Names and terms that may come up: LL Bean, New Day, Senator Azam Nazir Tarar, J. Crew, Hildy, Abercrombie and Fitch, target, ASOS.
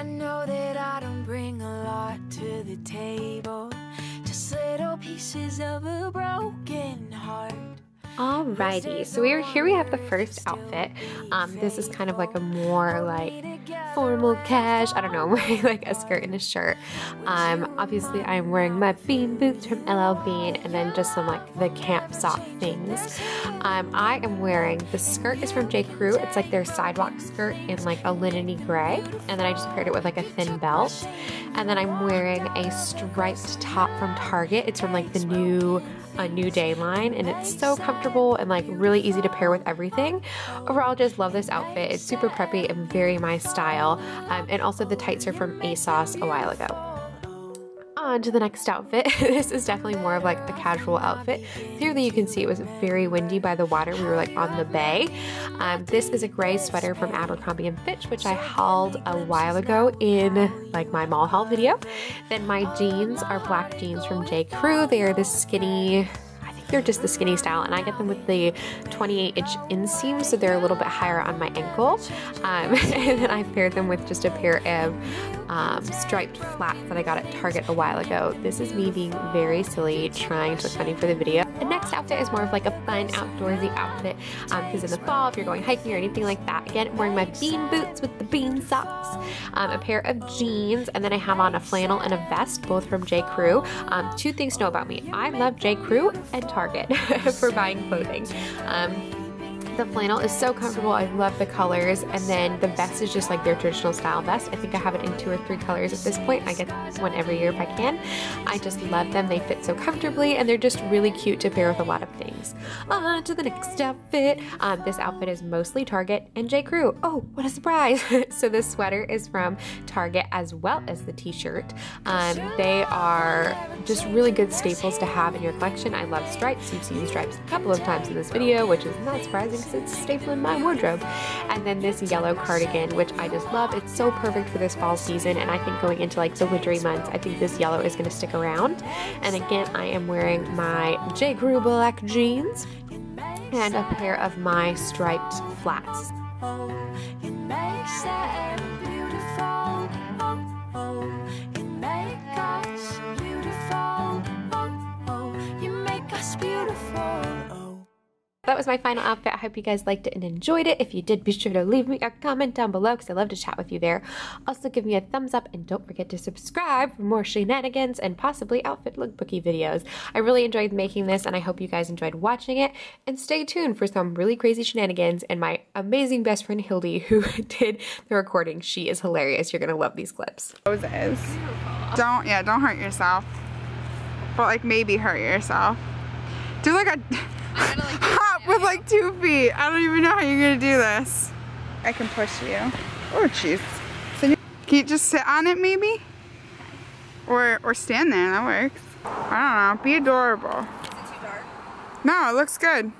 I know that I don't bring a lot to the table, just little pieces of a broken heart. Alrighty, so here we have the first outfit. This is kind of like a more like formal cash, I don't know, wearing like a skirt and a shirt. Obviously I'm wearing my bean boots from LL Bean and then just some like the camp sock things. I am wearing, the skirt is from J. Crew. It's like their sidewalk skirt in like a linen-y gray, and then I just paired it with like a thin belt. And then I'm wearing a striped top from Target. It's from like the New Day line, and it's so comfortable and like really easy to pair with everything. Overall, just love this outfit. It's super preppy and very my style. And also the tights are from ASOS a while ago. On to the next outfit. This is definitely more of like a casual outfit. Clearly you can see it was very windy by the water. We were like on the bay. This is a gray sweater from Abercrombie and Fitch, which I hauled a while ago in like my mall haul video. Then my jeans are black jeans from J. Crew. They are this skinny, I think they're just the skinny style, and I get them with the 28-inch inseam, so they're a little bit higher on my ankle. And then I paired them with just a pair of striped flats that I got at Target a while ago. This is me being very silly, trying to look funny for the video. The next outfit is more of like a fun outdoorsy outfit, because in the fall, if you're going hiking or anything like that. Again, I'm wearing my bean boots with the bean socks, a pair of jeans, and then I have on a flannel and a vest, both from J. Crew. Two things to know about me: I love J. Crew and Target for buying clothing. The flannel is so comfortable, I love the colors, and then the vest is just like their traditional style vest. I think I have it in 2 or 3 colors at this point. I get one every year if I can. I just love them. They fit so comfortably, and they're just really cute to pair with a lot of things. On to the next outfit. This outfit is mostly Target and J. Crew. Oh, what a surprise. So this sweater is from Target as well as the t-shirt. They are just really good staples to have in your collection. I love stripes. You've seen stripes a couple of times in this video, which is not surprising. It's a staple in my wardrobe. And then this yellow cardigan, which I just love. It's so perfect for this fall season, and I think going into like the wintry months, I think this yellow is going to stick around. And again, I am wearing my J. Crew black jeans and a pair of my striped flats. That was my final outfit. I hope you guys liked it and enjoyed it. If you did, be sure to leave me a comment down below, because I love to chat with you there. Also, give me a thumbs up, and don't forget to subscribe for more shenanigans and possibly outfit lookbooky videos. I really enjoyed making this, and I hope you guys enjoyed watching it. And stay tuned for some really crazy shenanigans and my amazing best friend Hildy, who did the recording. She is hilarious. You're gonna love these clips. Roses. Don't, yeah, don't hurt yourself. But like maybe hurt yourself. Do like a hop with like 2 feet. I don't even know how you're gonna do this. I can push you. Oh jeez. So can you just sit on it maybe? Or stand there, that works. I don't know, be adorable. Is it too dark? No, it looks good.